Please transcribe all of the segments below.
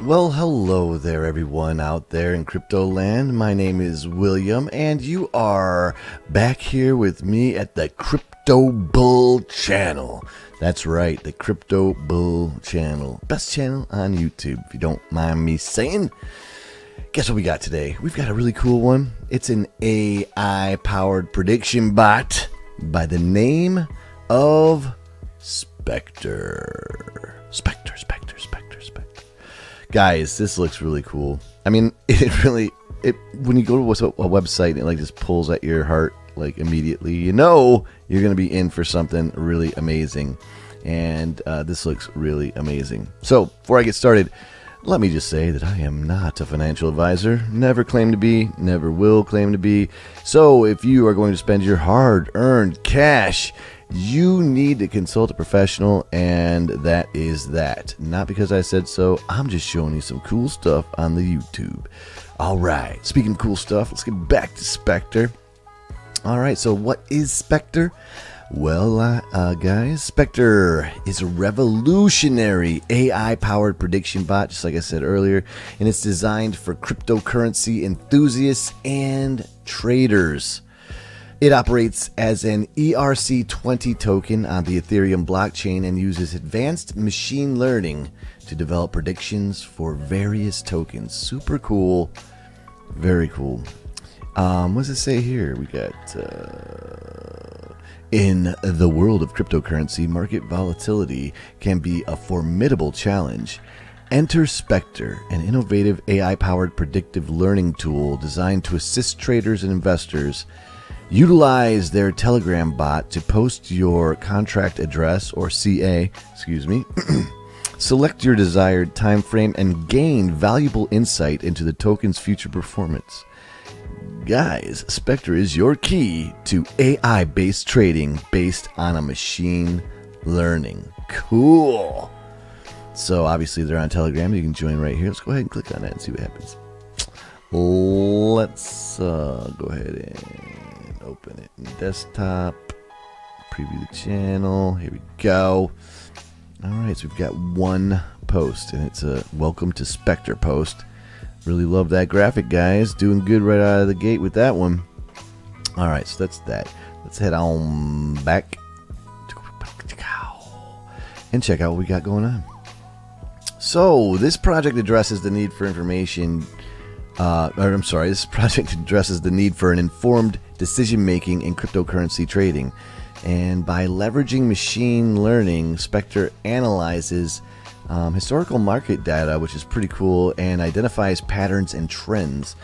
Well, hello there everyone out there in crypto land. My name is William and you are back here with me at the Crypto Bull channel. That's right, the Crypto Bull channel. Best channel on YouTube, if you don't mind me saying. Guess what we got today? We've got a really cool one. It's an AI-powered prediction bot by the name of Spectre. Spectre. Guys, this looks really cool. I mean, it when you go to a website and it like just pulls at your heart like immediately, you know you're gonna be in for something really amazing. And this looks really amazing. So before I get started, let me just say that I am not a financial advisor, never claim to be, never will claim to be. So if you are going to spend your hard-earned cash, you need to consult a professional, and that is that. Not because I said so, I'm just showing you some cool stuff on the YouTube. All right, speaking of cool stuff, let's get back to Spectre. All right, so what is Spectre? Well, guys, Spectre is a revolutionary AI-powered prediction bot, just like I said earlier, and it's designed for cryptocurrency enthusiasts and traders. It operates as an ERC-20 token on the Ethereum blockchain and uses advanced machine learning to develop predictions for various tokens. Super cool. Very cool. What does it say here? We got, in the world of cryptocurrency, market volatility can be a formidable challenge. Enter Spectre, an innovative AI-powered predictive learning tool designed to assist traders and investors. Utilize their Telegram bot to post your contract address or CA, excuse me. Select your desired time frame and gain valuable insight into the token's future performance. Guys, Spectre is your key to AI-based trading based on a machine learning. Cool. So obviously they're on Telegram. You can join right here. Let's go ahead and click on that and see what happens. Let's go ahead and open it in desktop, preview the channel. Here we go. All right, so we've got one post, and it's a welcome to Spectre post. Really love that graphic, guys. Doing good right out of the gate with that one. All right, so that's that. Let's head on back and check out what we got going on. So this project addresses the need for information. This project addresses the need for an informed decision-making in cryptocurrency trading. And by leveraging machine learning, Spectre analyzes historical market data, which is pretty cool, and identifies patterns and trends.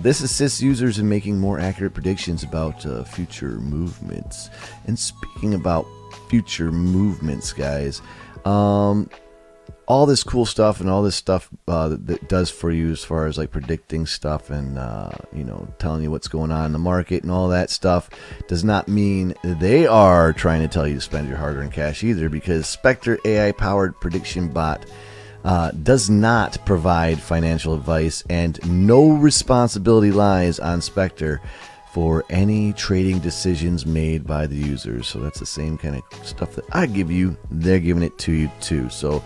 This assists users in making more accurate predictions about future movements. And speaking about future movements, guys, all this cool stuff and all this stuff that it does for you as far as like predicting stuff and you know, telling you what's going on in the market and all that stuff does not mean they are trying to tell you to spend your hard-earned cash either, because Spectre AI-powered prediction bot does not provide financial advice, and no responsibility lies on Spectre for any trading decisions made by the users. So that's the same kind of stuff that I give you, they're giving it to you too. So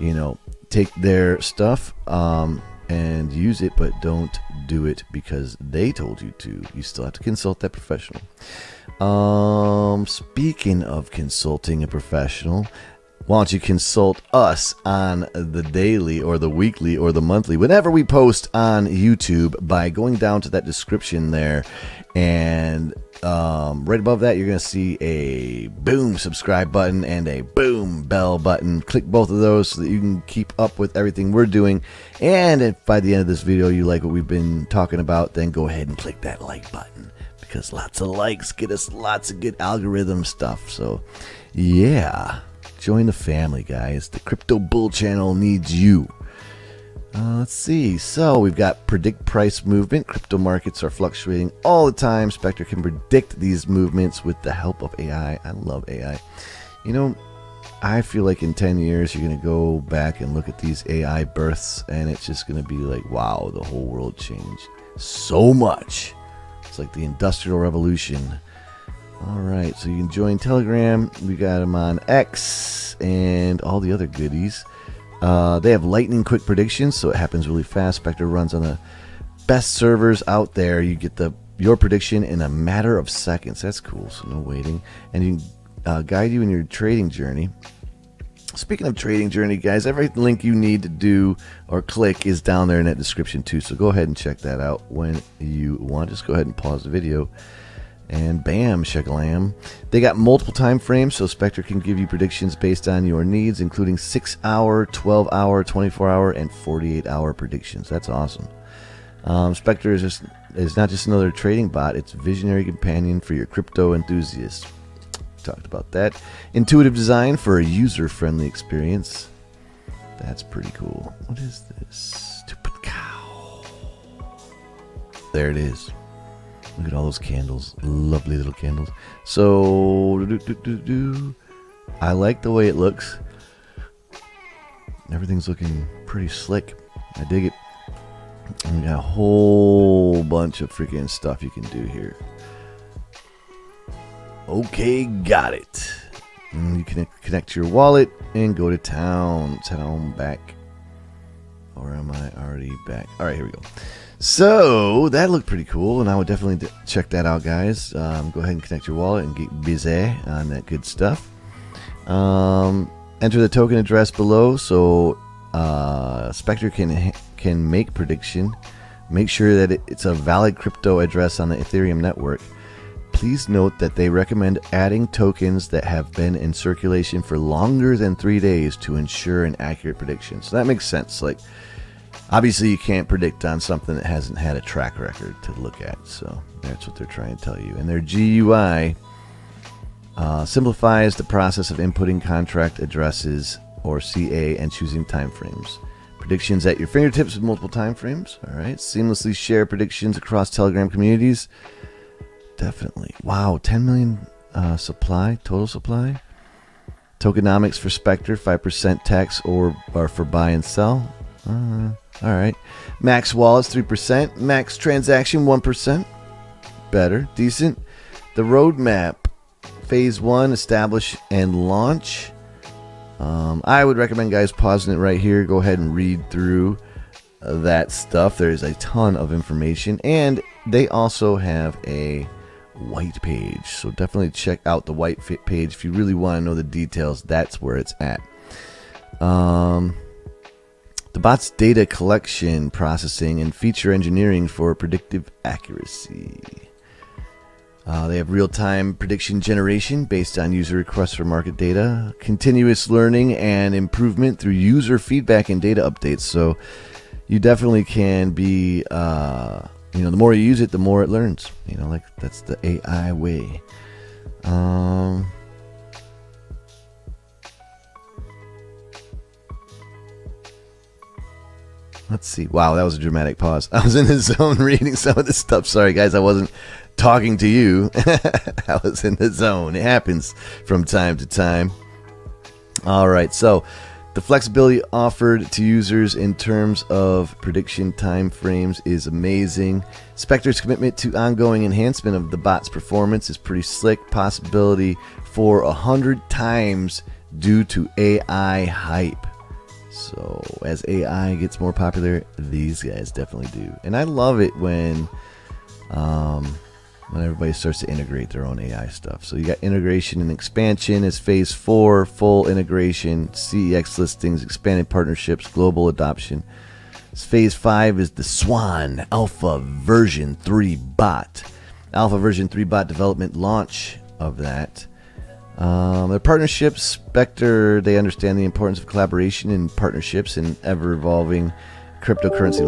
you know, take their stuff and use it, but don't do it because they told you to. You still have to consult that professional. Speaking of consulting a professional, why don't you consult us on the daily or the weekly or the monthly, whenever we post on YouTube, by going down to that description there, and right above that you're gonna see a boom subscribe button and a boom bell button. Click both of those so that you can keep up with everything we're doing. And if by the end of this video you like what we've been talking about, then go ahead and click that like button, because lots of likes get us lots of good algorithm stuff. So yeah, join the family, guys. The Crypto Bull channel needs you. Let's see. So we've got predict price movement. Crypto markets are fluctuating all the time. Spectre can predict these movements with the help of AI. I love AI. You know, I feel like in 10 years you're gonna go back and look at these AI births, and it's just gonna be like, wow, the whole world changed so much. It's like the Industrial Revolution Alright, so you can join Telegram. We got them on X and all the other goodies. They have lightning quick predictions, so it happens really fast. Spectre runs on the best servers out there. You get your prediction in a matter of seconds. That's cool, so no waiting. And you can guide you in your trading journey. Speaking of trading journey, guys, every link you need to do or click is down there in that description too, so go ahead and check that out when you want. Just go ahead and pause the video and bam, shakalam. They got multiple time frames, so Spectre can give you predictions based on your needs, including 6-hour, 12-hour, 24-hour, and 48-hour predictions. That's awesome. Spectre is not just another trading bot, it's a visionary companion for your crypto enthusiasts. Talked about that. Intuitive design for a user-friendly experience. That's pretty cool. What is this? Stupid cow. There it is. Look at all those candles. Lovely little candles. So, I like the way it looks. Everything's looking pretty slick. I dig it. And we got a whole bunch of freaking stuff you can do here. Okay, got it. And you can connect to your wallet and go to town. Town back. Or am I already back? Alright, here we go. So, that looked pretty cool, and I would definitely check that out, guys. Go ahead and connect your wallet and get busy on that good stuff. Enter the token address below, so Spectre can make prediction. Make sure that it's a valid crypto address on the Ethereum network. Please note that they recommend adding tokens that have been in circulation for longer than 3 days to ensure an accurate prediction. So that makes sense. Like, obviously you can't predict on something that hasn't had a track record to look at. So that's what they're trying to tell you. And their GUI simplifies the process of inputting contract addresses or CA and choosing timeframes. Predictions at your fingertips with multiple timeframes. All right. Seamlessly share predictions across Telegram communities. Definitely. Wow, 10 million supply, total supply. Tokenomics for Spectre, 5% tax or for buy and sell. All right. Max wallets, 3%. Max transaction, 1%. Better, decent. The roadmap, phase 1, establish and launch. I would recommend, guys, pausing it right here. Go ahead and read through that stuff. There's a ton of information, and they also have a white page, so definitely check out the white page if you really want to know the details. That's where it's at. The bot's data collection, processing, and feature engineering for predictive accuracy. They have real-time prediction generation based on user requests for market data, continuous learning and improvement through user feedback and data updates. So you definitely can be you know, the more you use it, the more it learns. You know, like, that's the AI way. Let's see. Wow, that was a dramatic pause. I was in the zone reading some of this stuff. Sorry, guys, I wasn't talking to you. I was in the zone. It happens from time to time. All right, so the flexibility offered to users in terms of prediction time frames is amazing. Spectre's commitment to ongoing enhancement of the bot's performance is pretty slick. Possibility for 100 times due to AI hype. So as AI gets more popular, these guys definitely do. And I love it when everybody starts to integrate their own AI stuff. So you got integration and expansion as phase 4, full integration, CEX listings, expanded partnerships, global adoption. As phase 5 is the Swan Alpha version 3 bot. Alpha version 3 bot development, launch of that. Their partnerships, Spectre, they understand the importance of collaboration and partnerships in ever-evolving cryptocurrency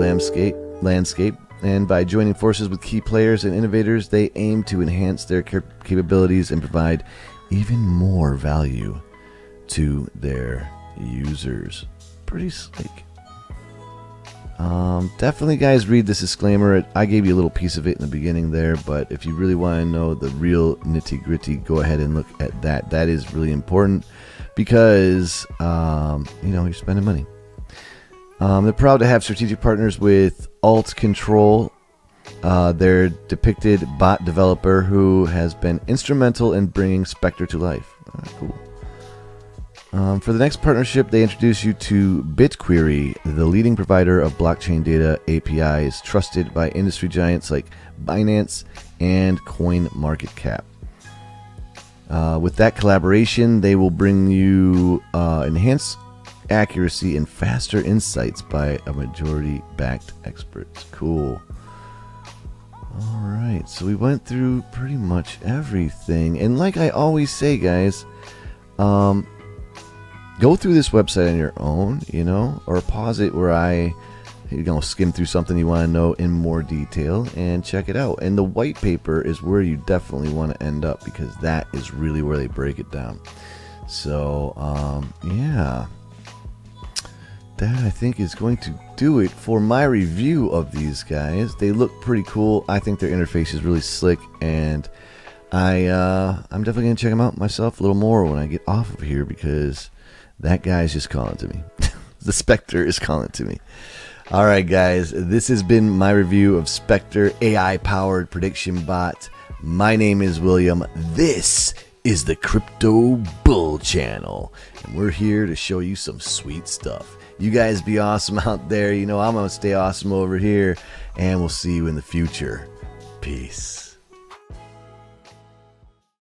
landscape. And by joining forces with key players and innovators, they aim to enhance their capabilities and provide even more value to their users. Pretty slick. Definitely, guys, read this disclaimer. I gave you a little piece of it in the beginning there, but if you really want to know the real nitty-gritty, go ahead and look at that. That is really important because, you know, you're spending money. They're proud to have strategic partners with Alt Control, They're depicted bot developer who has been instrumental in bringing Spectre to life. All right, cool. For the next partnership, they introduce you to BitQuery, the leading provider of blockchain data APIs, trusted by industry giants like Binance and CoinMarketCap. With that collaboration, they will bring you enhanced accuracy and faster insights by a majority-backed experts. Cool. All right, so we went through pretty much everything, and like I always say, guys, go through this website on your own, you know, or pause it where I, you know, skim through something you want to know in more detail and check it out. And the white paper is where you definitely want to end up, because that is really where they break it down. So yeah, that I think is going to do it for my review of these guys. They look pretty cool. I think their interface is really slick, and I'm definitely gonna check them out myself a little more when I get off of here, because that guy's just calling to me. The Spectre is calling to me. All right, guys, this has been my review of Spectre, AI-powered prediction bot. My name is William. This is the Crypto Bull channel, and we're here to show you some sweet stuff. You guys be awesome out there. You know I'm gonna stay awesome over here, and we'll see you in the future. Peace.